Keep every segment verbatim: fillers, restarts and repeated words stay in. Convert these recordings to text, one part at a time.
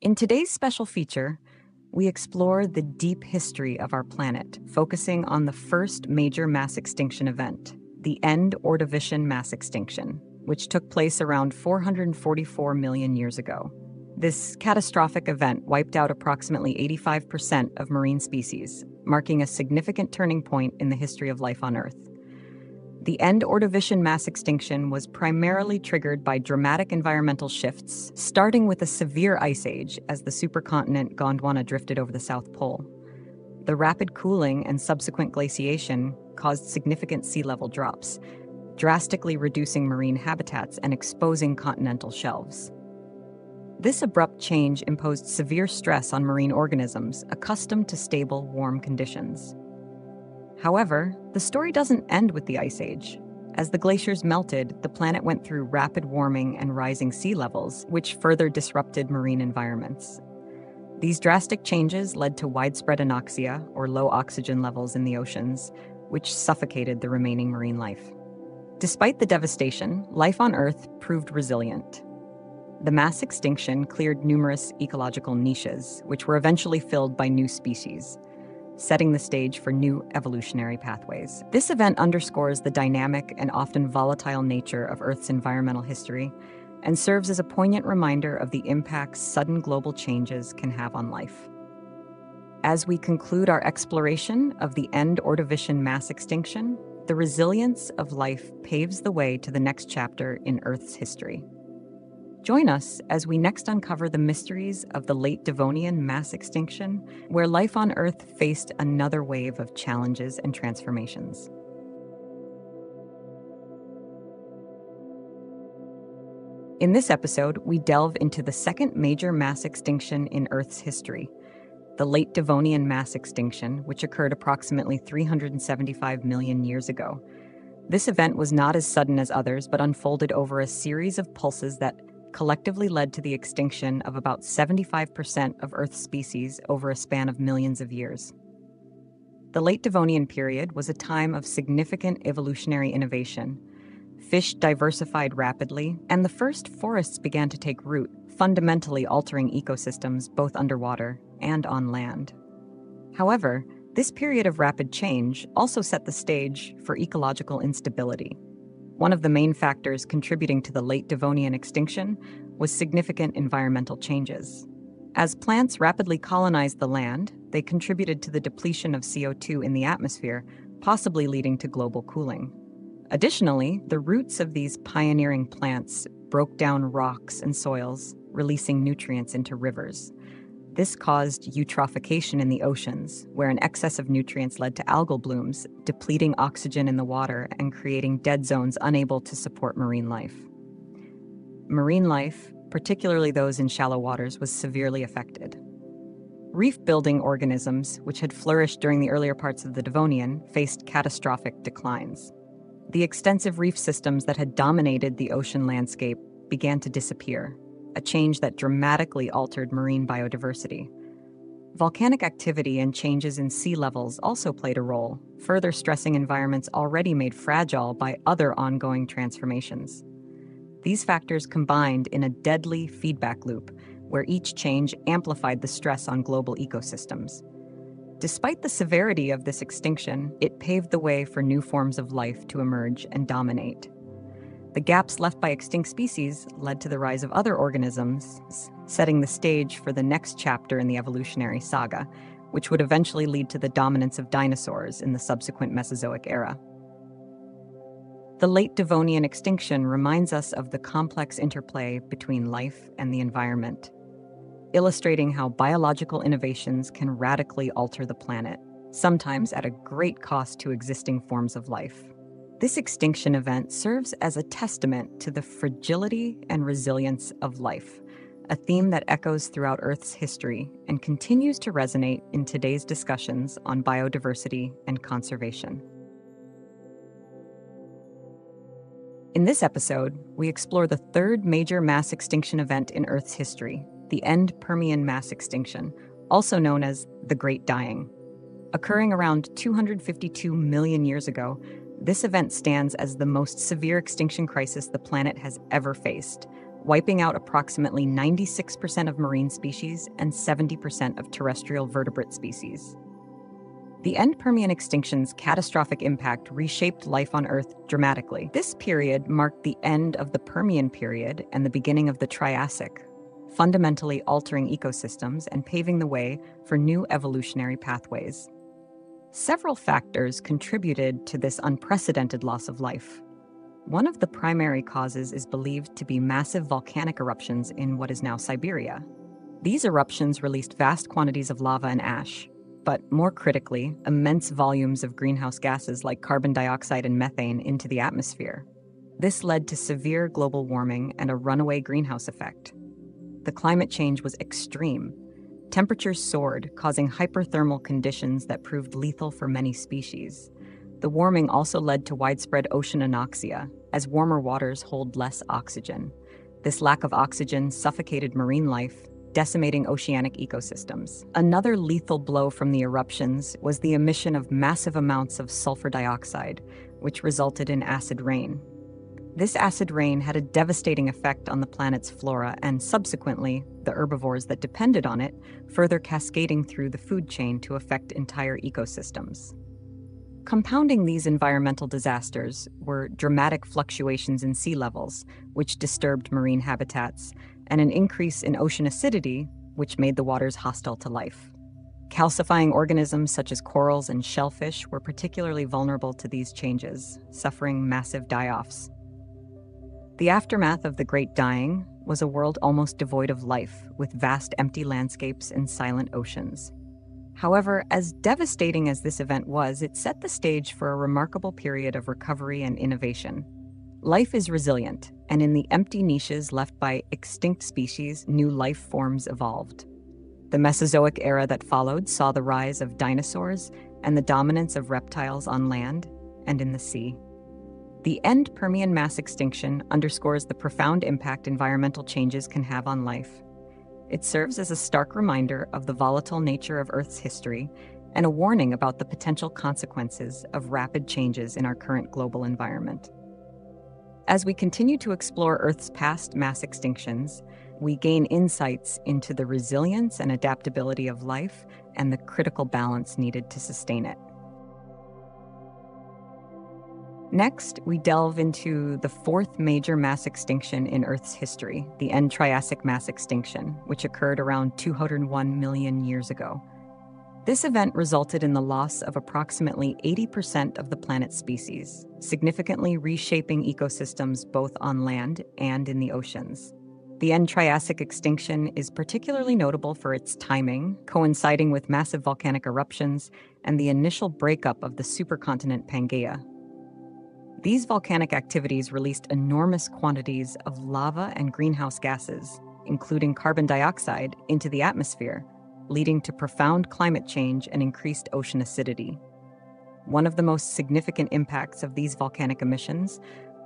In today's special feature, we explore the deep history of our planet, focusing on the first major mass extinction event, the End-Ordovician mass extinction, which took place around four hundred forty-four million years ago. This catastrophic event wiped out approximately eighty-five percent of marine species, marking a significant turning point in the history of life on Earth. The End-Ordovician mass extinction was primarily triggered by dramatic environmental shifts, starting with a severe ice age as the supercontinent Gondwana drifted over the South Pole. The rapid cooling and subsequent glaciation caused significant sea level drops, drastically reducing marine habitats and exposing continental shelves. This abrupt change imposed severe stress on marine organisms accustomed to stable, warm conditions. However, the story doesn't end with the Ice Age. As the glaciers melted, the planet went through rapid warming and rising sea levels, which further disrupted marine environments. These drastic changes led to widespread anoxia, or low oxygen levels in the oceans, which suffocated the remaining marine life. Despite the devastation, life on Earth proved resilient. The mass extinction cleared numerous ecological niches, which were eventually filled by new species, setting the stage for new evolutionary pathways. This event underscores the dynamic and often volatile nature of Earth's environmental history and serves as a poignant reminder of the impacts sudden global changes can have on life. As we conclude our exploration of the End-Ordovician mass extinction, the resilience of life paves the way to the next chapter in Earth's history. Join us as we next uncover the mysteries of the late Devonian mass extinction, where life on Earth faced another wave of challenges and transformations. In this episode, we delve into the second major mass extinction in Earth's history, the late Devonian mass extinction, which occurred approximately three hundred seventy-five million years ago. This event was not as sudden as others, but unfolded over a series of pulses that collectively led to the extinction of about seventy-five percent of Earth's species over a span of millions of years. The late Devonian period was a time of significant evolutionary innovation. Fish diversified rapidly, and the first forests began to take root, fundamentally altering ecosystems both underwater and on land. However, this period of rapid change also set the stage for ecological instability. One of the main factors contributing to the late Devonian extinction was significant environmental changes. As plants rapidly colonized the land, they contributed to the depletion of C O two in the atmosphere, possibly leading to global cooling. Additionally, the roots of these pioneering plants broke down rocks and soils, releasing nutrients into rivers. This caused eutrophication in the oceans, where an excess of nutrients led to algal blooms, depleting oxygen in the water and creating dead zones unable to support marine life. Marine life, particularly those in shallow waters, was severely affected. Reef-building organisms, which had flourished during the earlier parts of the Devonian, faced catastrophic declines. The extensive reef systems that had dominated the ocean landscape began to disappear, a change that dramatically altered marine biodiversity. Volcanic activity and changes in sea levels also played a role, further stressing environments already made fragile by other ongoing transformations. These factors combined in a deadly feedback loop, where each change amplified the stress on global ecosystems. Despite the severity of this extinction, it paved the way for new forms of life to emerge and dominate. The gaps left by extinct species led to the rise of other organisms, setting the stage for the next chapter in the evolutionary saga, which would eventually lead to the dominance of dinosaurs in the subsequent Mesozoic era. The late Devonian extinction reminds us of the complex interplay between life and the environment, illustrating how biological innovations can radically alter the planet, sometimes at a great cost to existing forms of life. This extinction event serves as a testament to the fragility and resilience of life, a theme that echoes throughout Earth's history and continues to resonate in today's discussions on biodiversity and conservation. In this episode, we explore the third major mass extinction event in Earth's history, the End-Permian mass extinction, also known as the Great Dying. Occurring around two hundred fifty-two million years ago, this event stands as the most severe extinction crisis the planet has ever faced, wiping out approximately ninety-six percent of marine species and seventy percent of terrestrial vertebrate species. The end Permian extinction's catastrophic impact reshaped life on Earth dramatically. This period marked the end of the Permian period and the beginning of the Triassic, fundamentally altering ecosystems and paving the way for new evolutionary pathways. Several factors contributed to this unprecedented loss of life. One of the primary causes is believed to be massive volcanic eruptions in what is now Siberia. These eruptions released vast quantities of lava and ash, but more critically, immense volumes of greenhouse gases like carbon dioxide and methane into the atmosphere. This led to severe global warming and a runaway greenhouse effect. The climate change was extreme. Temperatures soared, causing hyperthermal conditions that proved lethal for many species. The warming also led to widespread ocean anoxia, as warmer waters hold less oxygen. This lack of oxygen suffocated marine life, decimating oceanic ecosystems. Another lethal blow from the eruptions was the emission of massive amounts of sulfur dioxide, which resulted in acid rain. This acid rain had a devastating effect on the planet's flora and, subsequently, the herbivores that depended on it, further cascading through the food chain to affect entire ecosystems. Compounding these environmental disasters were dramatic fluctuations in sea levels, which disturbed marine habitats, and an increase in ocean acidity, which made the waters hostile to life. Calcifying organisms such as corals and shellfish were particularly vulnerable to these changes, suffering massive die-offs. The aftermath of the Great Dying was a world almost devoid of life, with vast empty landscapes and silent oceans. However, as devastating as this event was, it set the stage for a remarkable period of recovery and innovation. Life is resilient, and in the empty niches left by extinct species, new life forms evolved. The Mesozoic era that followed saw the rise of dinosaurs and the dominance of reptiles on land and in the sea. The end Permian mass extinction underscores the profound impact environmental changes can have on life. It serves as a stark reminder of the volatile nature of Earth's history and a warning about the potential consequences of rapid changes in our current global environment. As we continue to explore Earth's past mass extinctions, we gain insights into the resilience and adaptability of life and the critical balance needed to sustain it. Next, we delve into the fourth major mass extinction in Earth's history, the End Triassic mass extinction, which occurred around two hundred one million years ago. This event resulted in the loss of approximately eighty percent of the planet's species, significantly reshaping ecosystems both on land and in the oceans. The End Triassic extinction is particularly notable for its timing, coinciding with massive volcanic eruptions and the initial breakup of the supercontinent Pangaea. These volcanic activities released enormous quantities of lava and greenhouse gases, including carbon dioxide, into the atmosphere, leading to profound climate change and increased ocean acidity. One of the most significant impacts of these volcanic emissions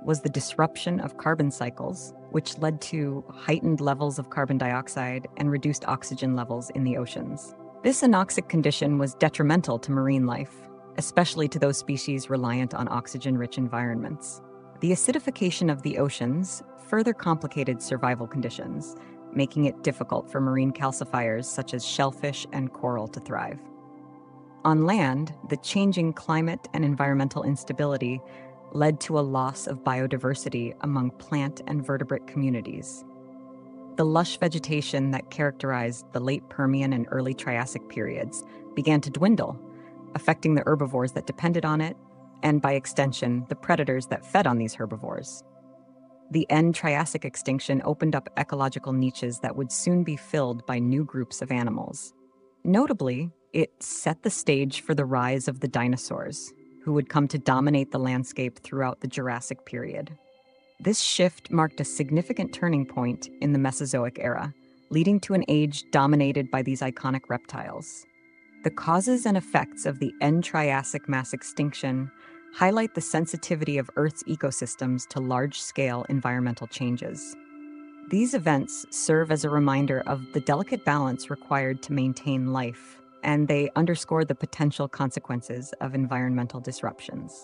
was the disruption of carbon cycles, which led to heightened levels of carbon dioxide and reduced oxygen levels in the oceans. This anoxic condition was detrimental to marine life, especially to those species reliant on oxygen-rich environments. The acidification of the oceans further complicated survival conditions, making it difficult for marine calcifiers such as shellfish and coral to thrive. On land, the changing climate and environmental instability led to a loss of biodiversity among plant and vertebrate communities. The lush vegetation that characterized the late Permian and early Triassic periods began to dwindle, affecting the herbivores that depended on it, and by extension, the predators that fed on these herbivores. The End Triassic extinction opened up ecological niches that would soon be filled by new groups of animals. Notably, it set the stage for the rise of the dinosaurs, who would come to dominate the landscape throughout the Jurassic period. This shift marked a significant turning point in the Mesozoic era, leading to an age dominated by these iconic reptiles. The causes and effects of the End Triassic mass extinction highlight the sensitivity of Earth's ecosystems to large-scale environmental changes. These events serve as a reminder of the delicate balance required to maintain life, and they underscore the potential consequences of environmental disruptions.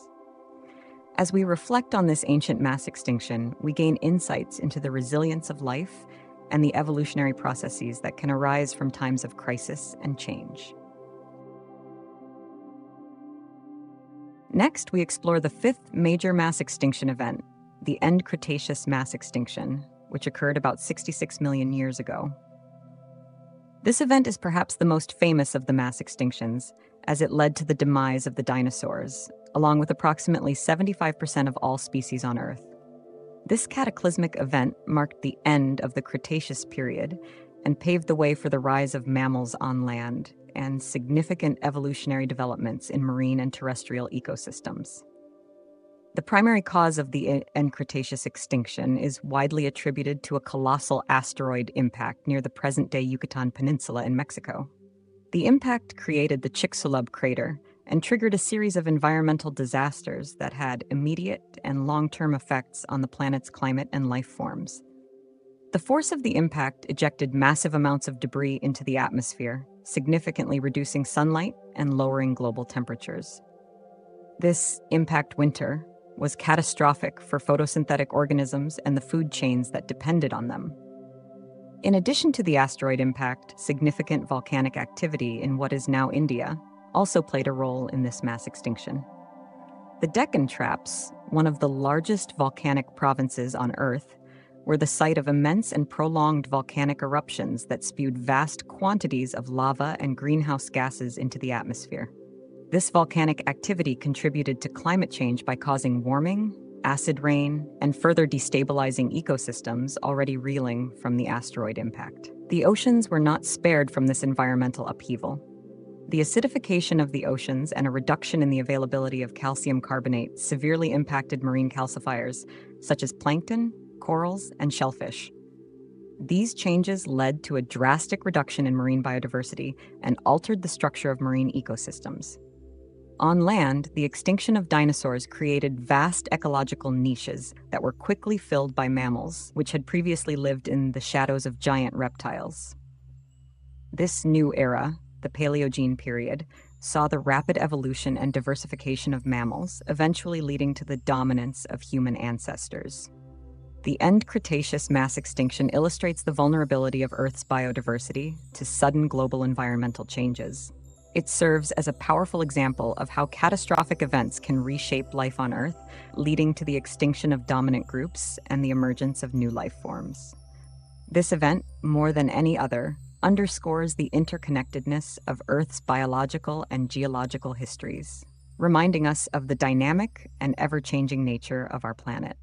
As we reflect on this ancient mass extinction, we gain insights into the resilience of life and the evolutionary processes that can arise from times of crisis and change. Next, we explore the fifth major mass extinction event, the End Cretaceous Mass Extinction, which occurred about sixty-six million years ago. This event is perhaps the most famous of the mass extinctions, as it led to the demise of the dinosaurs, along with approximately seventy-five percent of all species on Earth. This cataclysmic event marked the end of the Cretaceous period and paved the way for the rise of mammals on land and significant evolutionary developments in marine and terrestrial ecosystems. The primary cause of the End Cretaceous extinction is widely attributed to a colossal asteroid impact near the present-day Yucatan Peninsula in Mexico. The impact created the Chicxulub crater and triggered a series of environmental disasters that had immediate and long-term effects on the planet's climate and life forms. The force of the impact ejected massive amounts of debris into the atmosphere, significantly reducing sunlight and lowering global temperatures. This impact winter was catastrophic for photosynthetic organisms and the food chains that depended on them. In addition to the asteroid impact, significant volcanic activity in what is now India also played a role in this mass extinction. The Deccan Traps, one of the largest volcanic provinces on Earth, were the site of immense and prolonged volcanic eruptions that spewed vast quantities of lava and greenhouse gases into the atmosphere. This volcanic activity contributed to climate change by causing warming, acid rain, and further destabilizing ecosystems already reeling from the asteroid impact. The oceans were not spared from this environmental upheaval. The acidification of the oceans and a reduction in the availability of calcium carbonate severely impacted marine calcifiers such as plankton, corals, and shellfish. These changes led to a drastic reduction in marine biodiversity and altered the structure of marine ecosystems. On land, the extinction of dinosaurs created vast ecological niches that were quickly filled by mammals, which had previously lived in the shadows of giant reptiles. This new era, the Paleogene period, saw the rapid evolution and diversification of mammals, eventually leading to the dominance of human ancestors. The End Cretaceous mass extinction illustrates the vulnerability of Earth's biodiversity to sudden global environmental changes. It serves as a powerful example of how catastrophic events can reshape life on Earth, leading to the extinction of dominant groups and the emergence of new life forms. This event, more than any other, underscores the interconnectedness of Earth's biological and geological histories, reminding us of the dynamic and ever-changing nature of our planet.